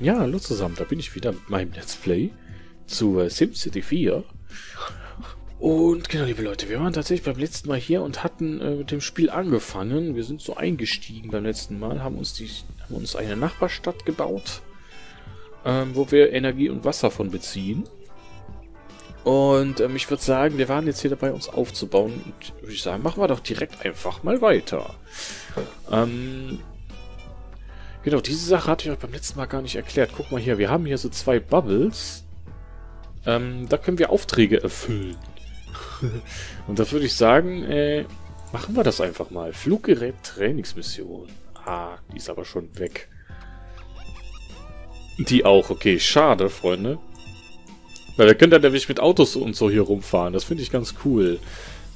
Ja, hallo zusammen, da bin ich wieder mit meinem Let's Play zu SimCity 4. Und genau, liebe Leute, wir waren tatsächlich beim letzten Mal hier und hatten mit dem Spiel angefangen. Wir sind so eingestiegen beim letzten Mal, haben uns eine Nachbarstadt gebaut, wo wir Energie und Wasser von beziehen. Und ich würde sagen, wir waren jetzt hier dabei, uns aufzubauen. Und würde ich sagen, machen wir doch direkt einfach mal weiter. Genau, diese Sache hatte ich euch beim letzten Mal gar nicht erklärt. Guck mal hier, wir haben hier so zwei Bubbles. Da können wir Aufträge erfüllen. Und das würde ich sagen, machen wir das einfach mal. Fluggerät Trainingsmission. Ah, die ist aber schon weg. Die auch, okay. Schade, Freunde. Weil wir können dann nämlich mit Autos und so hier rumfahren. Das finde ich ganz cool.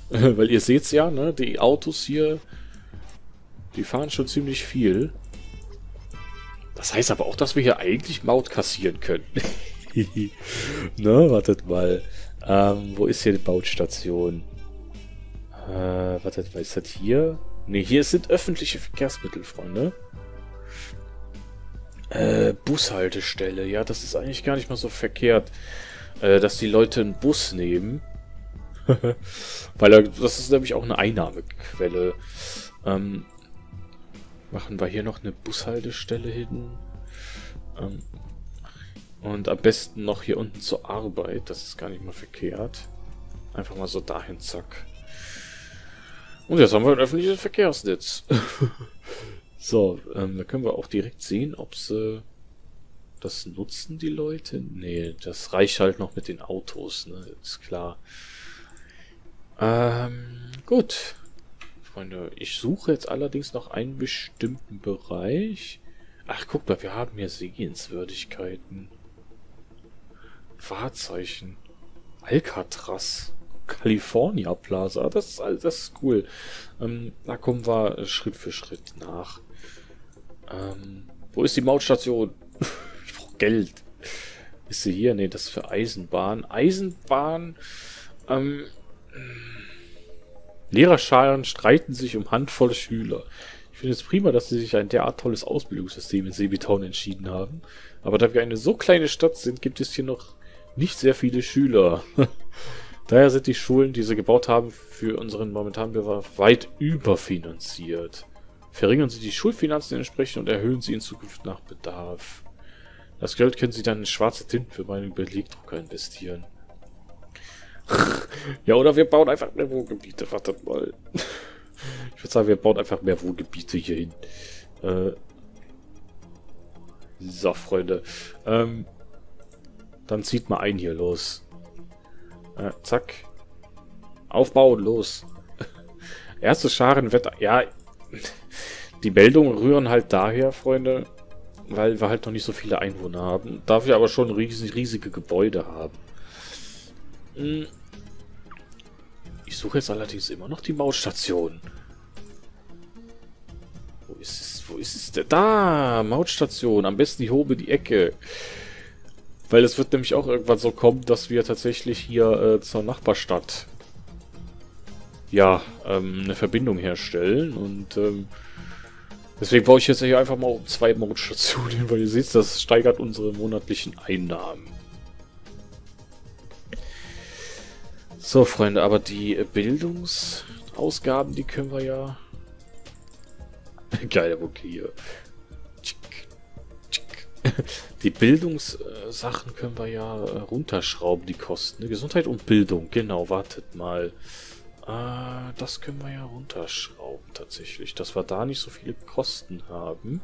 Weil ihr seht's ja, ne? Die Autos hier, die fahren schon ziemlich viel. Das heißt aber auch, dass wir hier eigentlich Maut kassieren können. Na, wartet mal. Wo ist hier die Mautstation? Wartet mal, ist das hier? Ne, hier sind öffentliche Verkehrsmittel, Freunde. Bushaltestelle. Ja, das ist eigentlich gar nicht mal so verkehrt, dass die Leute einen Bus nehmen. Weil das ist nämlich auch eine Einnahmequelle. Machen wir hier noch eine Bushaltestelle hin. Und am besten noch hier unten zur Arbeit. Das ist gar nicht mal verkehrt. Einfach mal so dahin, zack. Und jetzt haben wir ein öffentliches Verkehrsnetz. So, da können wir auch direkt sehen, ob sie... Das nutzen die Leute? Nee, das reicht halt noch mit den Autos, ne? Ist klar. Gut. Freunde, ich suche jetzt allerdings noch einen bestimmten Bereich. Ach, guck mal, wir haben hier Sehenswürdigkeiten. Fahrzeichen. Alcatraz. California Plaza. Das ist cool. Da kommen wir Schritt für Schritt nach. Wo ist die Mautstation? Ich brauche Geld. Ist sie hier? Ne, das ist für Eisenbahn. Eisenbahn. Lehrerscharen streiten sich um handvolle Schüler. Ich finde es prima, dass sie sich ein derart tolles Ausbildungssystem in Sebitown entschieden haben. Aber da wir eine so kleine Stadt sind, gibt es hier noch nicht sehr viele Schüler. Daher sind die Schulen, die sie gebaut haben, für unseren momentanen Bedarf weit überfinanziert. Verringern Sie die Schulfinanzen entsprechend und erhöhen sie in Zukunft nach Bedarf. Das Geld können Sie dann in schwarze Tinte für meinen Belegdrucker investieren. Ja, oder wir bauen einfach mehr Wohngebiete. Wartet mal. Ich würde sagen, wir bauen einfach mehr Wohngebiete hier hin. So, Freunde. Dann zieht mal einen hier los. Zack. Aufbauen, los. Erste Scharenwetter. Ja, die Meldungen rühren halt daher, Freunde, weil wir halt noch nicht so viele Einwohner haben. Dafür aber schon riesige Gebäude haben. Ich suche jetzt allerdings immer noch die Mautstation. Wo ist es? Wo ist es denn? Da! Mautstation. Am besten die Hobe die Ecke. Weil es wird nämlich auch irgendwann so kommen, dass wir tatsächlich hier zur Nachbarstadt ja, eine Verbindung herstellen. Und deswegen baue ich jetzt hier einfach mal um 2 Mautstationen hin, weil ihr seht, das steigert unsere monatlichen Einnahmen. So, Freunde, aber die Bildungsausgaben, die können wir ja... Geile Bucke hier. Die Bildungssachen können wir ja runterschrauben, die Kosten. Ne? Gesundheit und Bildung, genau, wartet mal. Das können wir ja runterschrauben, tatsächlich. Dass wir da nicht so viele Kosten haben.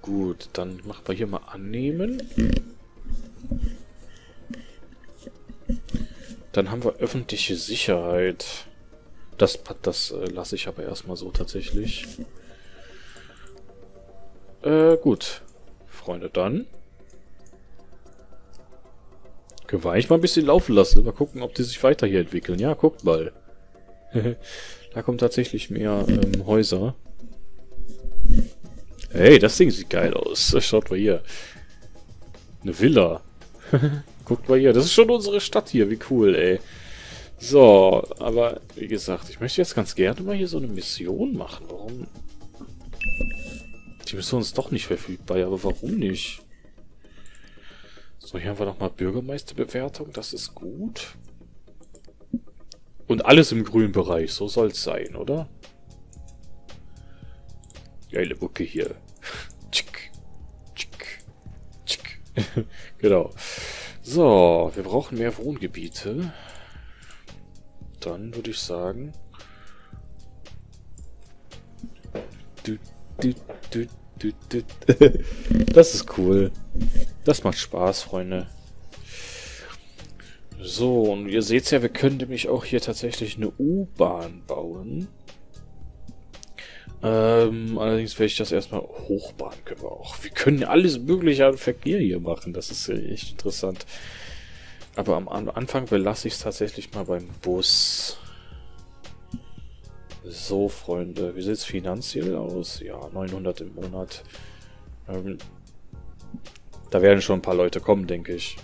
Gut, dann machen wir hier mal annehmen. Dann haben wir öffentliche Sicherheit. Das lasse ich aber erstmal so, tatsächlich. Gut. Freunde, dann. Können wir eigentlich mal ein bisschen laufen lassen. Mal gucken, ob die sich weiter hier entwickeln. Ja, guckt mal. Da kommen tatsächlich mehr Häuser. Hey, das Ding sieht geil aus. Schaut mal hier. Eine Villa. Guckt mal hier. Das ist schon unsere Stadt hier. Wie cool, ey. So, aber wie gesagt, ich möchte jetzt ganz gerne mal hier so eine Mission machen. Warum... die Mission ist doch nicht verfügbar. Ja, aber warum nicht? So, hier haben wir nochmal Bürgermeisterbewertung. Das ist gut. Und alles im grünen Bereich. So soll es sein, oder? Geile Bucke hier. Tschick, tschick, tschick. Genau. So, wir brauchen mehr Wohngebiete. Dann würde ich sagen... Das ist cool. Das macht Spaß, Freunde. So, und ihr seht ja, wir können nämlich auch hier tatsächlich eine U-Bahn bauen. Allerdings werde ich das erstmal hochbahn können wir auch. Wir können alles mögliche an Verkehr hier machen. Das ist echt interessant. Aber am Anfang belasse ich es tatsächlich mal beim Bus. So, Freunde, wie sieht es finanziell aus? Ja, 900 im Monat. Da werden schon ein paar Leute kommen, denke ich.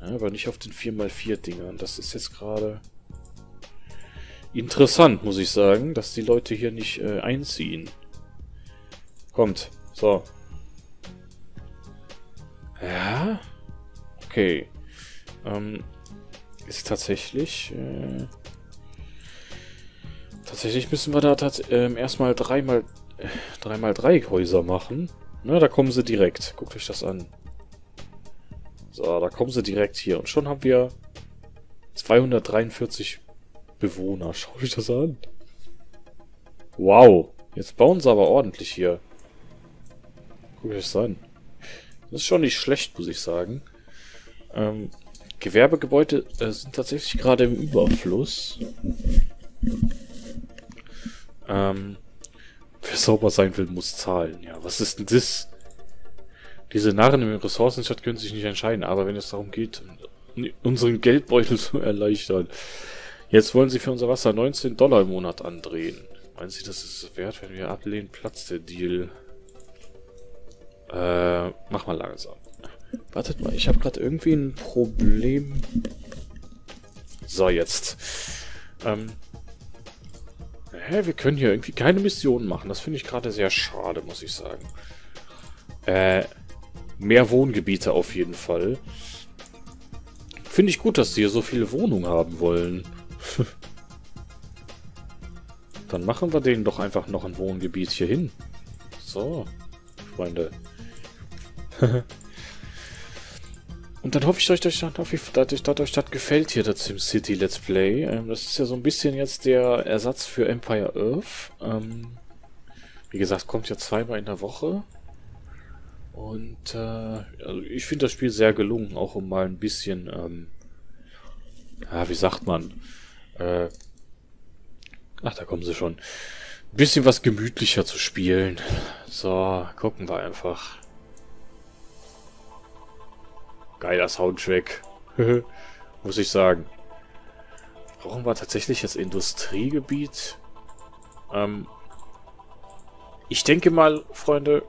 Ja, aber nicht auf den 4×4-Dingern. Das ist jetzt gerade interessant, muss ich sagen, dass die Leute hier nicht einziehen. Kommt, so. Ja, okay. Ist tatsächlich... Tatsächlich müssen wir da erstmal 3×3 Häuser machen. Na, da kommen sie direkt. Guckt euch das an. So, da kommen sie direkt hier. Und schon haben wir 243 Bewohner. Schaut euch das an. Wow. Jetzt bauen sie aber ordentlich hier. Guckt euch das an. Das ist schon nicht schlecht, muss ich sagen. Gewerbegebäude sind tatsächlich gerade im Überfluss. Wer sauber sein will, muss zahlen. Ja, was ist denn das? Diese Narren im Ressourcenstadt können sich nicht entscheiden, aber wenn es darum geht, unseren Geldbeutel zu erleichtern. Jetzt wollen sie für unser Wasser $19 im Monat andrehen. Meinen Sie, das ist es wert? Wenn wir ablehnen, platzt der Deal. Mach mal langsam. Wartet mal, ich habe gerade irgendwie ein Problem. So, jetzt. Hä, wir können hier irgendwie keine Mission machen. Das finde ich gerade sehr schade, muss ich sagen. Mehr Wohngebiete auf jeden Fall. Finde ich gut, dass sie hier so viele Wohnungen haben wollen. Dann machen wir denen doch einfach noch ein Wohngebiet hier hin. So, Freunde. Und dann hoffe ich, dass euch das gefällt hier, das SimCity Let's Play. Das ist ja so ein bisschen jetzt der Ersatz für Empire Earth. Wie gesagt, kommt ja zweimal in der Woche. Und also ich finde das Spiel sehr gelungen, auch um mal ein bisschen, ja, wie sagt man? Ach, da kommen sie schon. Ein bisschen was gemütlicher zu spielen. So, gucken wir einfach. Geiler Soundtrack. Muss ich sagen. Brauchen wir tatsächlich jetzt Industriegebiet? Ich denke mal, Freunde,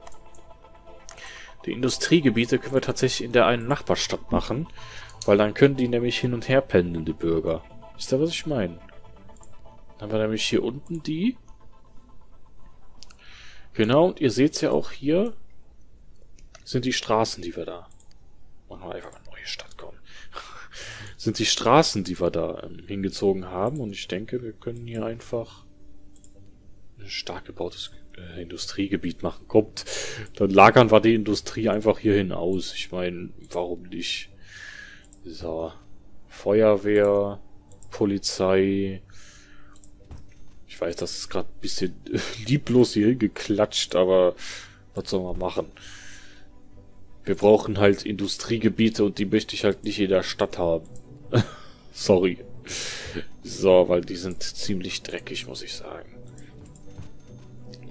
die Industriegebiete können wir tatsächlich in der einen Nachbarstadt machen. Weil dann können die nämlich hin und her pendeln, die Bürger. Wisst ihr, was ich meine? Dann haben wir nämlich hier unten die. Genau, und ihr seht es ja auch hier. Sind die Straßen, die wir da. Machen wir einfach eine neue Stadt, kommen. Sind die Straßen, die wir da hingezogen haben. Und ich denke, wir können hier einfach ein stark gebautes Industriegebiet machen. Kommt, dann lagern wir die Industrie einfach hierhin aus. Ich meine, warum nicht? So, Feuerwehr, Polizei. Ich weiß, das ist gerade ein bisschen lieblos hier hingeklatscht, aber was soll man machen? Wir brauchen halt Industriegebiete und die möchte ich halt nicht in der Stadt haben. Sorry. So, weil die sind ziemlich dreckig, muss ich sagen.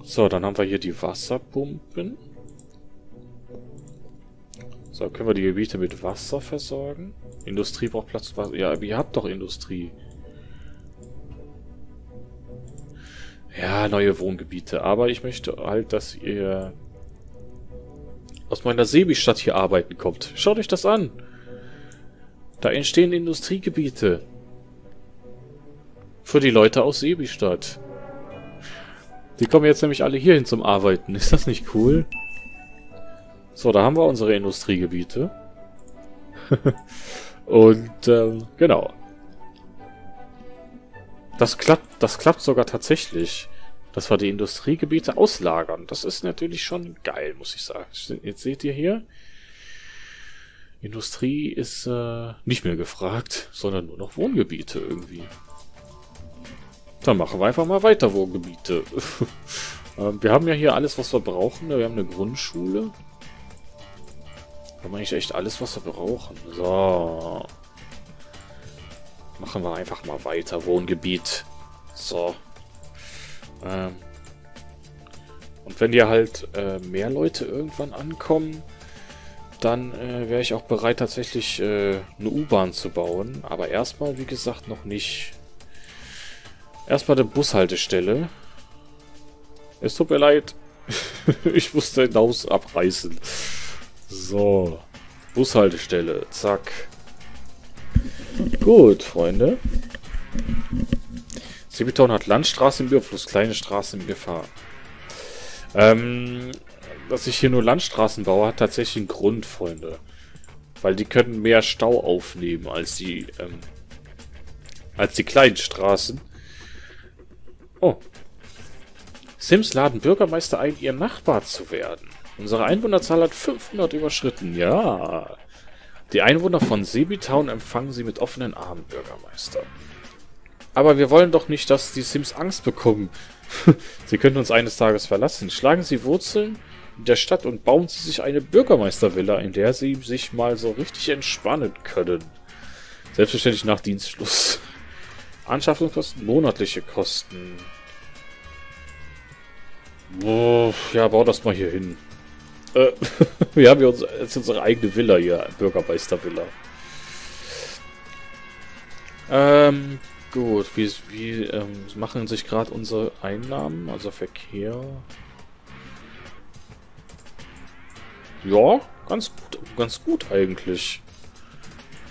So, dann haben wir hier die Wasserpumpen. So, können wir die Gebiete mit Wasser versorgen? Industrie braucht Platz. Ja, ihr habt doch Industrie. Ja, neue Wohngebiete. Aber ich möchte halt, dass ihr... aus meiner Sebi-Stadt hier arbeiten kommt. Schaut euch das an. Da entstehen Industriegebiete. Für die Leute aus Sebi-Stadt. Die kommen jetzt nämlich alle hierhin zum Arbeiten. Ist das nicht cool? So, da haben wir unsere Industriegebiete. Und, genau. Das klappt sogar tatsächlich, dass wir die Industriegebiete auslagern. Das ist natürlich schon geil, muss ich sagen. Jetzt seht ihr hier, Industrie ist nicht mehr gefragt, sondern nur noch Wohngebiete irgendwie. Dann machen wir einfach mal weiter Wohngebiete. Wir haben ja hier alles, was wir brauchen. Wir haben eine Grundschule. Da haben wir eigentlich echt alles, was wir brauchen. So. Machen wir einfach mal weiter Wohngebiet. So. Und wenn hier halt mehr Leute irgendwann ankommen, dann wäre ich auch bereit, tatsächlich eine U-Bahn zu bauen. Aber erstmal, wie gesagt, noch nicht. Erstmal eine Bushaltestelle. Es tut mir leid. Ich musste hinaus abreißen. So. Bushaltestelle. Zack. Gut, Freunde. Sebitown hat Landstraße im Überfluss, kleine Straßen in Gefahr. Dass ich hier nur Landstraßen baue, hat tatsächlich einen Grund, Freunde. Weil die können mehr Stau aufnehmen als die kleinen Straßen. Oh. Sims laden Bürgermeister ein, ihr Nachbar zu werden. Unsere Einwohnerzahl hat 500 überschritten. Ja. Die Einwohner von Sebitown empfangen sie mit offenen Armen, Bürgermeister. Aber wir wollen doch nicht, dass die Sims Angst bekommen. Sie können uns eines Tages verlassen. Schlagen sie Wurzeln in der Stadt und bauen sie sich eine Bürgermeistervilla, in der sie sich mal so richtig entspannen können. Selbstverständlich nach Dienstschluss. Anschaffungskosten, monatliche Kosten. Boah, ja, bau das mal hier hin. Wir haben jetzt unsere eigene Villa hier, Bürgermeistervilla. Gut, wie machen sich gerade unsere Einnahmen, also Verkehr? Ja, ganz gut eigentlich.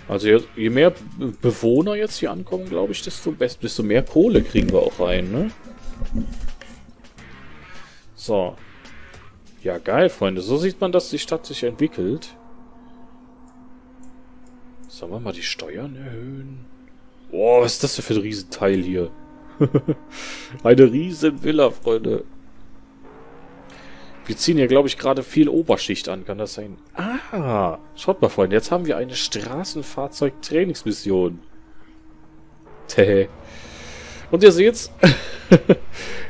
Also je mehr Bewohner jetzt hier ankommen, glaube ich, desto mehr Kohle kriegen wir auch rein, ne? So. Ja, geil, Freunde. So sieht man, dass die Stadt sich entwickelt. Sollen wir mal die Steuern erhöhen? Boah, was ist das denn für ein Riesenteil hier? Eine riesen Villa, Freunde. Wir ziehen hier, glaube ich, gerade viel Oberschicht an. Kann das sein? Ah, schaut mal, Freunde. Jetzt haben wir eine Straßenfahrzeug-Trainingsmission. Und ihr seht's.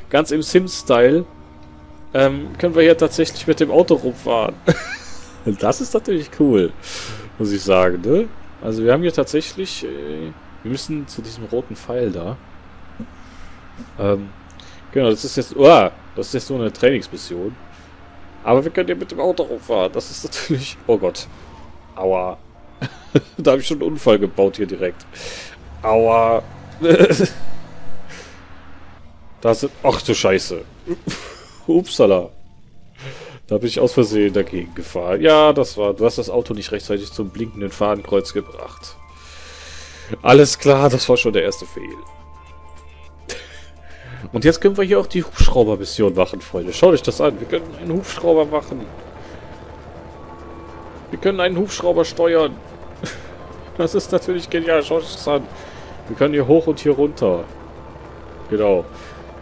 Ganz im Sims-Style. Können wir hier tatsächlich mit dem Auto rumfahren. Das ist natürlich cool, muss ich sagen, ne? Also wir haben hier tatsächlich, wir müssen zu diesem roten Pfeil da. Genau, das ist jetzt so eine Trainingsmission. Aber wir können hier mit dem Auto rumfahren, das ist natürlich, oh Gott, aua. Da habe ich schon einen Unfall gebaut hier direkt. Aua. Das ist, ach du Scheiße. Upsala. Da bin ich aus Versehen dagegen gefahren. Ja, das war... Du hast das Auto nicht rechtzeitig zum blinkenden Fadenkreuz gebracht. Alles klar, das war schon der erste Fehl. Und jetzt können wir hier auch die Hubschrauber-Mission machen, Freunde. Schaut euch das an. Wir können einen Hubschrauber machen. Wir können einen Hubschrauber steuern. Das ist natürlich genial. Schaut euch das an. Wir können hier hoch und hier runter. Genau.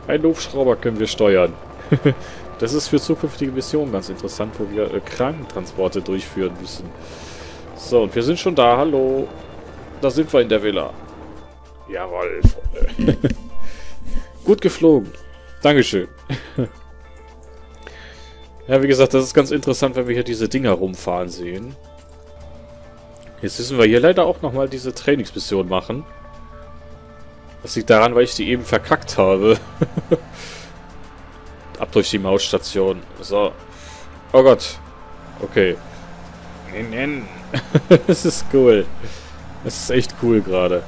Einen Hubschrauber können wir steuern. Das ist für zukünftige Missionen ganz interessant, wo wir Krankentransporte durchführen müssen. So, und wir sind schon da. Hallo. Da sind wir in der Villa. Jawohl. Gut geflogen. Dankeschön. Ja, wie gesagt, das ist ganz interessant, wenn wir hier diese Dinger rumfahren sehen. Jetzt müssen wir hier leider auch nochmal diese Trainingsmission machen. Das liegt daran, weil ich die eben verkackt habe. Ab durch die Mausstation. So. Oh Gott. Okay. Es ist cool. Es ist echt cool gerade.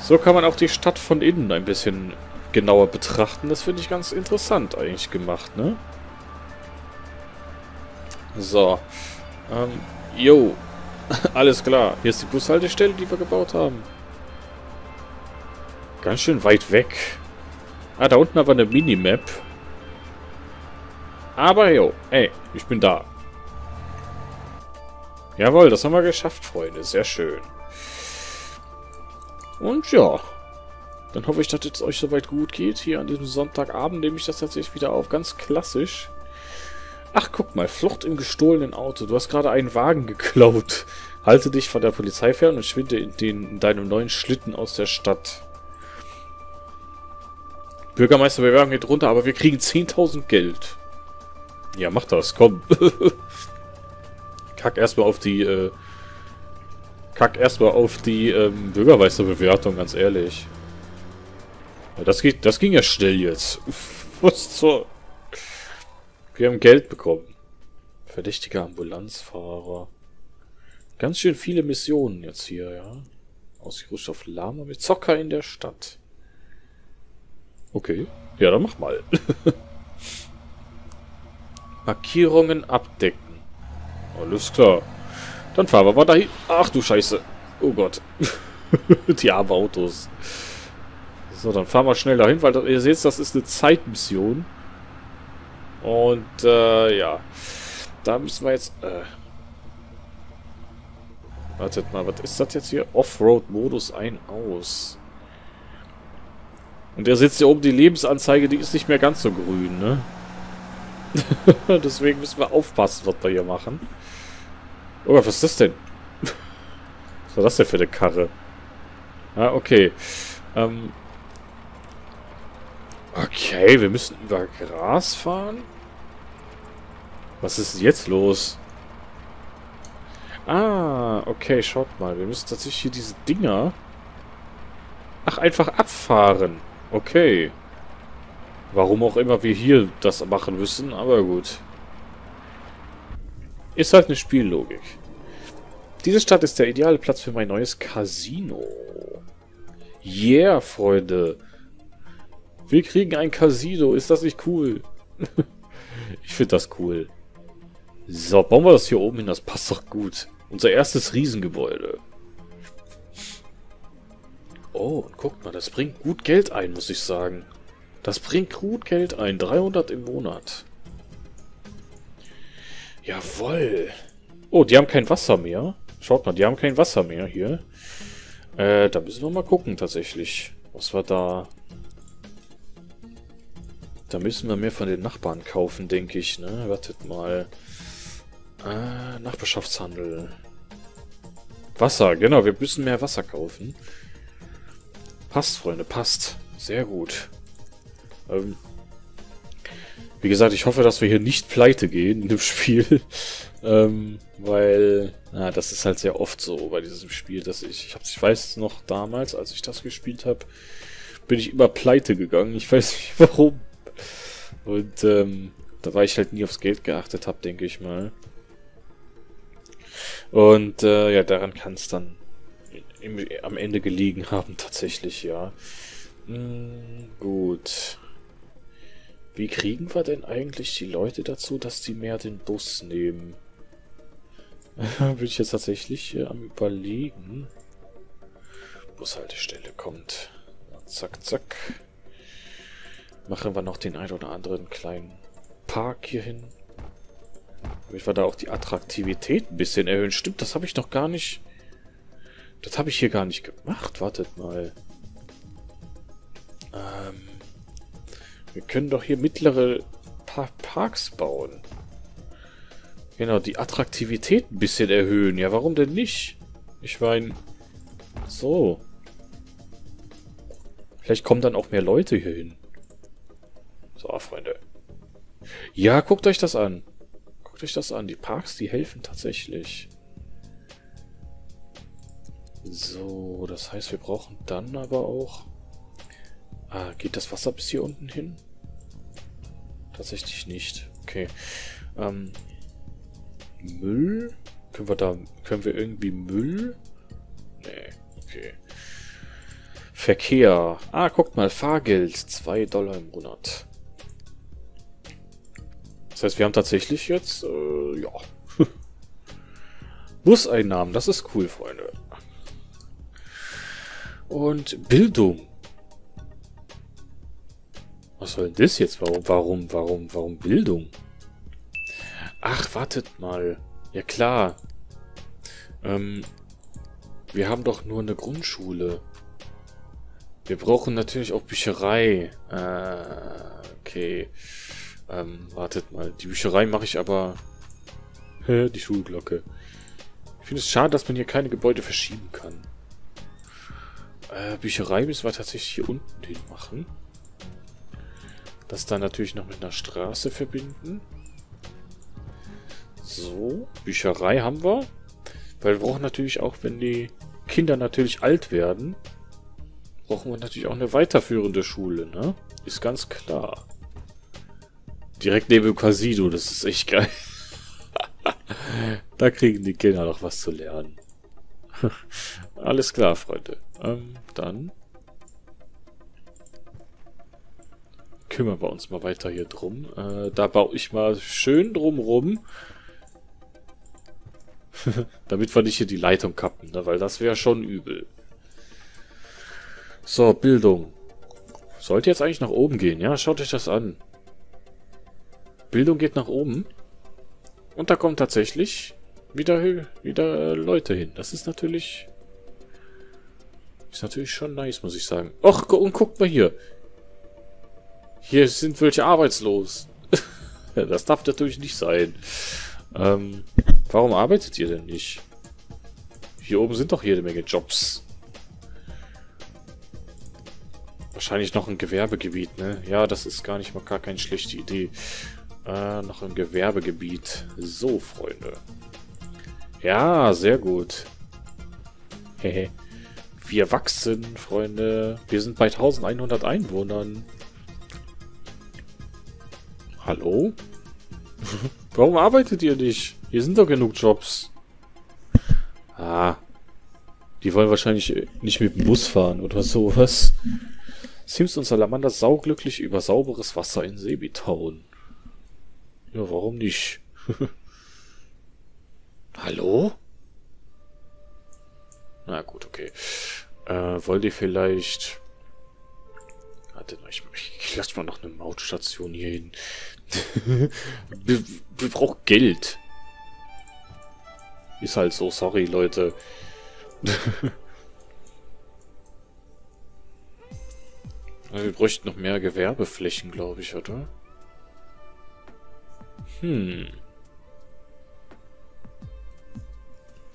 So kann man auch die Stadt von innen ein bisschen genauer betrachten. Das finde ich ganz interessant eigentlich gemacht, ne? So. Jo. Alles klar. Hier ist die Bushaltestelle, die wir gebaut haben. Ganz schön weit weg. Ah, da unten aber eine Minimap. Aber jo, ey, ich bin da. Jawohl, das haben wir geschafft, Freunde. Sehr schön. Und ja, dann hoffe ich, dass es euch soweit gut geht. Hier an diesem Sonntagabend nehme ich das tatsächlich wieder auf. Ganz klassisch. Ach, guck mal, Flucht im gestohlenen Auto. Du hast gerade einen Wagen geklaut. Halte dich von der Polizei fern und schwinde in deinem neuen Schlitten aus der Stadt. Bürgermeister, wir werden geht runter, aber wir kriegen 10.000 Geld. Ja, mach das, komm. Kack erstmal auf die Bürgermeisterbewertung, ganz ehrlich. Ja, das ging ja schnell jetzt. Was zur... Wir haben Geld bekommen. Verdächtiger Ambulanzfahrer. Ganz schön viele Missionen jetzt hier, ja. Ausgerüstet auf Lama mit Zocker in der Stadt. Okay. Ja, dann mach mal. Markierungen abdecken. Alles klar. Dann fahren wir mal dahin. Ach du Scheiße. Oh Gott. Die armen Autos. So, dann fahren wir schnell dahin, weil ihr seht, das ist eine Zeitmission. Und ja. Da müssen wir jetzt... Wartet mal, was ist das jetzt hier? Offroad-Modus ein, aus. Und ihr seht hier oben die Lebensanzeige, die ist nicht mehr ganz so grün, ne? Deswegen müssen wir aufpassen, was wir hier machen. Oh Gott, was ist das denn? Was war das denn für eine Karre? Ah, okay. Okay, wir müssen über Gras fahren. Was ist denn jetzt los? Ah, okay, schaut mal. Wir müssen tatsächlich hier diese Dinger... Ach, einfach abfahren. Okay. Warum auch immer wir hier das machen müssen, aber gut. Ist halt eine Spiellogik. Diese Stadt ist der ideale Platz für mein neues Casino. Yeah, Freunde. Wir kriegen ein Casino. Ist das nicht cool? Ich finde das cool. So, bauen wir das hier oben hin. Das passt doch gut. Unser erstes Riesengebäude. Oh, und guckt mal, das bringt gut Geld ein, muss ich sagen. Das bringt gut Geld ein. 300 im Monat. Jawohl. Oh, die haben kein Wasser mehr. Schaut mal, die haben kein Wasser mehr hier. Da müssen wir mal gucken tatsächlich. Was war da... Da müssen wir mehr von den Nachbarn kaufen, denke ich, ne? Wartet mal. Nachbarschaftshandel. Wasser, genau. Wir müssen mehr Wasser kaufen. Passt, Freunde, passt. Sehr gut. Wie gesagt, ich hoffe, dass wir hier nicht pleite gehen in dem Spiel. Weil... Na, das ist halt sehr oft so bei diesem Spiel, dass ich weiß noch damals, als ich das gespielt habe, bin ich immer pleite gegangen. Ich weiß nicht, warum. Und da war ich halt nie aufs Geld geachtet habe, denke ich mal. Und ja, daran kann es dann am Ende gelegen haben, tatsächlich, ja. Gut. Wie kriegen wir denn eigentlich die Leute dazu, dass die mehr den Bus nehmen? Bin ich jetzt tatsächlich am Überlegen. Bushaltestelle kommt. Zack, zack. Machen wir noch den ein oder anderen kleinen Park hier hin. Damit wir da auch die Attraktivität ein bisschen erhöhen. Stimmt, das habe ich noch gar nicht... Das habe ich hier gar nicht gemacht. Wartet mal. Wir können doch hier mittlere Parks bauen. Genau, die Attraktivität ein bisschen erhöhen. Ja, warum denn nicht? Ich meine... So. Vielleicht kommen dann auch mehr Leute hier hin. So, Freunde. Ja, guckt euch das an. Guckt euch das an. Die Parks, die helfen tatsächlich. So, das heißt, wir brauchen dann aber auch... Ah, geht das Wasser bis hier unten hin? Tatsächlich nicht. Okay. Müll? Können wir irgendwie Müll? Nee, okay. Verkehr. Ah, guckt mal, Fahrgeld. $2 im Monat. Das heißt, wir haben tatsächlich jetzt, ja. Buseinnahmen, das ist cool, Freunde. Und Bildung. Was soll denn das jetzt? Warum Bildung? Ach, wartet mal. Ja klar. Wir haben doch nur eine Grundschule. Wir brauchen natürlich auch Bücherei. Okay. Wartet mal. Die Bücherei mache ich aber... Hä, die Schulglocke. Ich finde es schade, dass man hier keine Gebäude verschieben kann. Bücherei müssen wir tatsächlich hier unten hin machen. Das dann natürlich noch mit einer Straße verbinden. So, Bücherei haben wir. Weil wir brauchen natürlich auch, wenn die Kinder natürlich alt werden, brauchen wir natürlich auch eine weiterführende Schule, ne? Ist ganz klar. Direkt neben dem Casino, das ist echt geil. Da kriegen die Kinder noch was zu lernen. Alles klar, Freunde. Dann... kümmern wir uns mal weiter hier drum. Da baue ich mal schön drumrum. Damit wir nicht hier die Leitung kappen, ne? Weil das wäre schon übel. So, Bildung. Sollte jetzt eigentlich nach oben gehen, ja? Schaut euch das an. Bildung geht nach oben. Und da kommen tatsächlich wieder Leute hin. Das ist natürlich... ist natürlich schon nice, muss ich sagen. Och, und guckt mal hier. Hier sind welche arbeitslos. Das darf natürlich nicht sein. Warum arbeitet ihr denn nicht? Hier oben sind doch jede Menge Jobs. Wahrscheinlich noch ein Gewerbegebiet, ne? Ja, das ist gar keine schlechte Idee. Noch ein Gewerbegebiet. So, Freunde. Ja, sehr gut. Hehe. Wir wachsen, Freunde. Wir sind bei 1100 Einwohnern. Hallo? Warum arbeitet ihr nicht? Hier sind doch genug Jobs. Ah. Die wollen wahrscheinlich nicht mit dem Bus fahren oder sowas. Sims und Salamander sauglücklich über sauberes Wasser in Sebitown. Ja, warum nicht? Hallo? Na gut, okay. Wollt ihr vielleicht... warte, ich lasse mal noch eine Mautstation hier hin. Wir brauchen Geld. Ist halt so, sorry, Leute. Wir bräuchten noch mehr Gewerbeflächen, glaube ich, oder? Hm.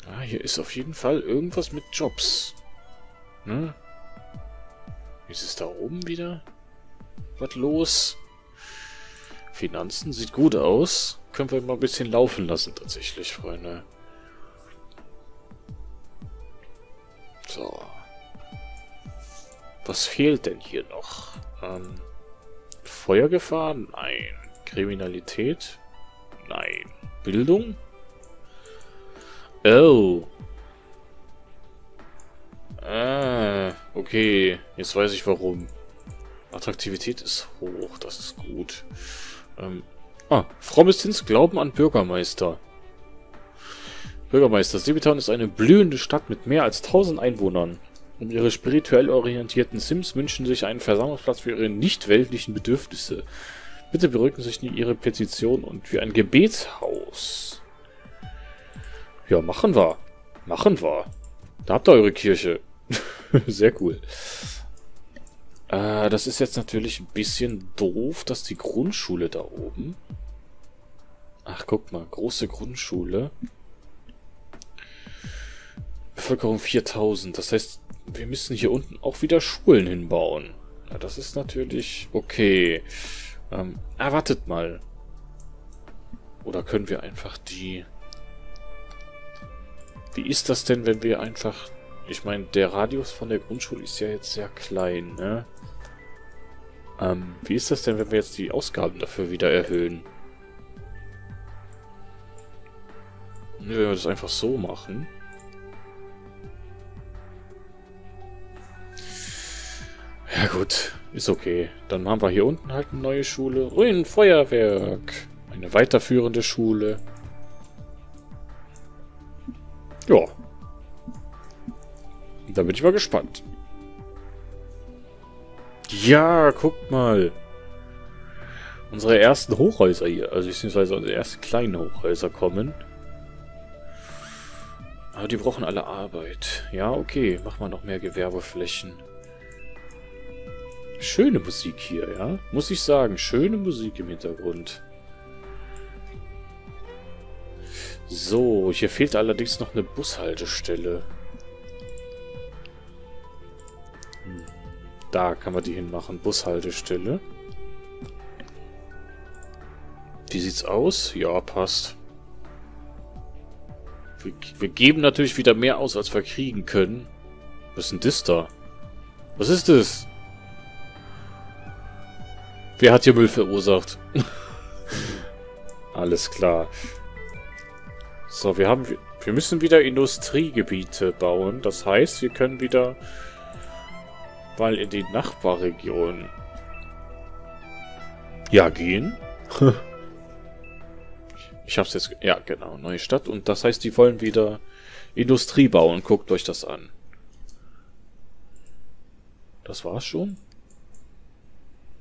Ah, hier ist auf jeden Fall irgendwas mit Jobs. Ne? Ist es da oben wieder? Was los? Finanzen sieht gut aus. Können wir mal ein bisschen laufen lassen, tatsächlich, Freunde. So. Was fehlt denn hier noch? Feuergefahr? Nein. Kriminalität? Nein. Bildung? Oh. Okay, jetzt weiß ich warum. Attraktivität ist hoch, das ist gut. Frommes Glauben an Bürgermeister. Sebitown ist eine blühende Stadt mit mehr als 1000 Einwohnern. Und ihre spirituell orientierten Sims wünschen sich einen Versammlungsplatz für ihre nicht-weltlichen Bedürfnisse. Bitte berücken sich nie ihre Petition und für ein Gebetshaus. Ja, machen wir. Machen wir. Da habt ihr eure Kirche. Sehr cool. Das ist jetzt natürlich ein bisschen doof, dass die Grundschule da oben... ach, guck mal, große Grundschule. Bevölkerung 4000. Das heißt, wir müssen hier unten auch wieder Schulen hinbauen. Ja, das ist natürlich... okay. Wartet mal. Oder können wir einfach die... wie ist das denn, wenn wir einfach... ich meine, der Radius von der Grundschule ist ja jetzt sehr klein, ne? Wie ist das denn, wenn wir jetzt die Ausgaben dafür wieder erhöhen? Ne, wenn wir das einfach so machen. Ja gut, ist okay. Dann machen wir hier unten halt eine neue Schule. Ein Feuerwerk. Eine weiterführende Schule. Ja. Da bin ich mal gespannt. Ja, guckt mal. unsere ersten Hochhäuser hier, also beziehungsweise unsere ersten kleinen Hochhäuser kommen. Aber die brauchen alle Arbeit. Ja, okay, mach mal noch mehr Gewerbeflächen. Schöne Musik hier, ja? Muss ich sagen, schöne Musik im Hintergrund. So, hier fehlt allerdings noch eine Bushaltestelle. Da kann man die hinmachen, Bushaltestelle. Wie sieht's aus? Ja, passt. Wir geben natürlich wieder mehr aus, als wir kriegen können. Was ist denn das da? Was ist das? Wer hat hier Müll verursacht? Alles klar. So, wir müssen wieder Industriegebiete bauen. Das heißt, wir können wieder mal in die Nachbarregion ja gehen. Ich hab's jetzt... Ja, genau. Neue Stadt. Und das heißt, die wollen wieder Industrie bauen. Guckt euch das an. Das war's schon?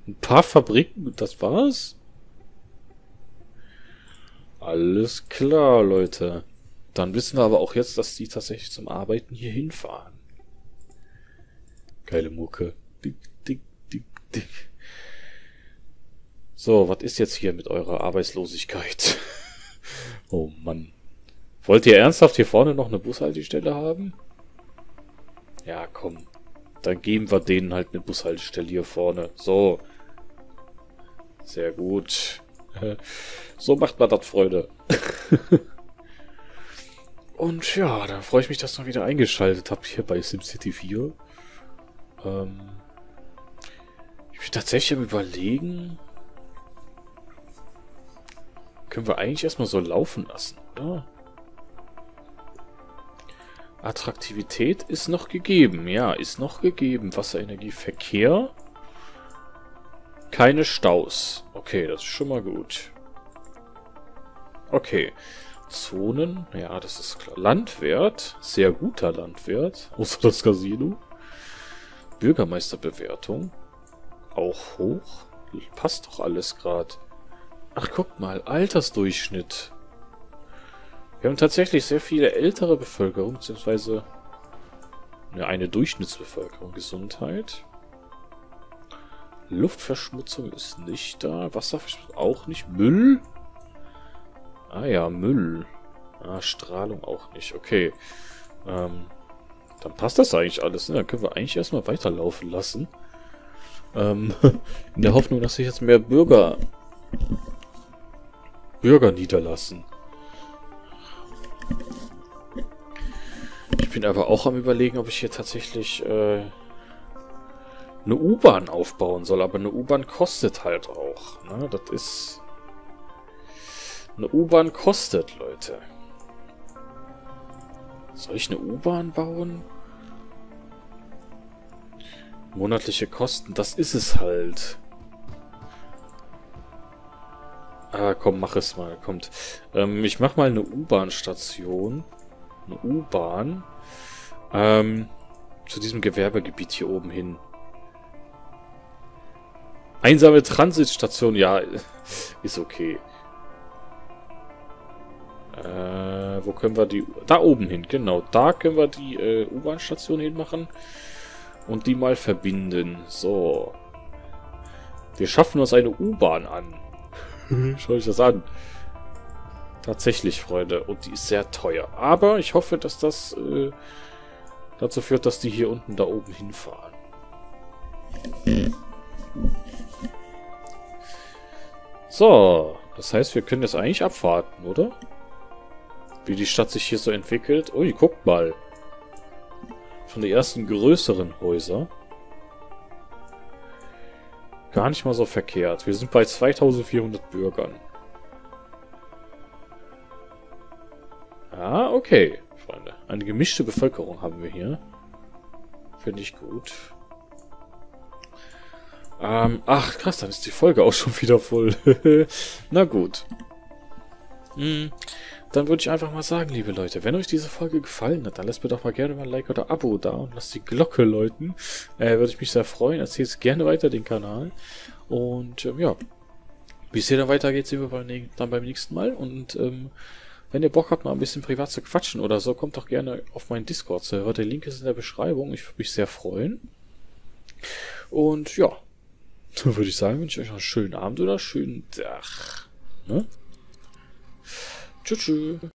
Ein paar Fabriken, das war's? Alles klar, Leute. Dann wissen wir aber auch jetzt, dass die tatsächlich zum Arbeiten hier hinfahren. Geile Mucke. Dick, dick, dick, dick. So, was ist jetzt hier mit eurer Arbeitslosigkeit? Oh Mann. Wollt ihr ernsthaft hier vorne noch eine Bushaltestelle haben? Ja, komm. Dann geben wir denen halt eine Bushaltestelle hier vorne. So. Sehr gut. So macht man das, Freunde. Und ja, da freue ich mich, dass ihr wieder eingeschaltet habt hier bei SimCity 4. Ich bin tatsächlich am Überlegen... Können wir eigentlich erstmal so laufen lassen, oder? Attraktivität ist noch gegeben. Ja, ist noch gegeben. Wasserenergie, Verkehr. Keine Staus. Okay, das ist schon mal gut. Okay. Zonen. Ja, das ist klar. Landwert. Sehr guter Landwert. Außer das Casino. Bürgermeisterbewertung. Auch hoch. Passt doch alles gerade. Ach, guck mal, Altersdurchschnitt. Wir haben tatsächlich sehr viele ältere Bevölkerung, beziehungsweise eine Durchschnittsbevölkerung. Gesundheit. Luftverschmutzung ist nicht da. Wasserverschmutzung auch nicht. Müll? Ah ja, Müll. Ah, Strahlung auch nicht. Okay. Dann passt das eigentlich alles. Ne? Dann können wir eigentlich erstmal weiterlaufen lassen. In der Hoffnung, dass sich jetzt mehr Bürger niederlassen. Ich bin aber auch am Überlegen, ob ich hier tatsächlich eine U-Bahn aufbauen soll. Aber eine U-Bahn kostet halt auch. Ne? Das ist... Eine U-Bahn kostet, Leute. Soll ich eine U-Bahn bauen? Monatliche Kosten, das ist es halt. Ah, komm, mach es mal, kommt. Ich mach mal eine U-Bahn-Station. Eine U-Bahn. Zu diesem Gewerbegebiet hier oben hin. Einsame Transitstation, ja, ist okay. Wo können wir die... Da oben hin, genau. Da können wir die U-Bahn-Station hinmachen. Und die mal verbinden. So. Wir schaffen uns eine U-Bahn an. Schau ich das an. Tatsächlich, Freunde. Und die ist sehr teuer. Aber ich hoffe, dass das dazu führt, dass die hier unten da oben hinfahren. So. Das heißt, wir können jetzt eigentlich abwarten, oder? Wie die Stadt sich hier so entwickelt. Ui, guckt mal. Schon die ersten größeren Häuser. Gar nicht mal so verkehrt. Wir sind bei 2400 Bürgern. Ah, okay, Freunde. Eine gemischte Bevölkerung haben wir hier. Finde ich gut. Ach, krass, dann ist die Folge auch schon wieder voll. Na gut. Dann würde ich einfach mal sagen, liebe Leute, wenn euch diese Folge gefallen hat, dann lasst mir doch mal gerne mal ein Like oder Abo da und lasst die Glocke läuten. Würde ich mich sehr freuen. Erzählt gerne weiter den Kanal. Und ja, Wie es hier dann weitergeht, sehen wir dann beim nächsten Mal. Und wenn ihr Bock habt, mal ein bisschen privat zu quatschen oder so, kommt doch gerne auf meinen Discord-Server. Der Link ist in der Beschreibung. Ich würde mich sehr freuen. Und ja, dann würde ich sagen, wünsche ich euch einen schönen Abend oder schönen Tag. Ne? Tschüss.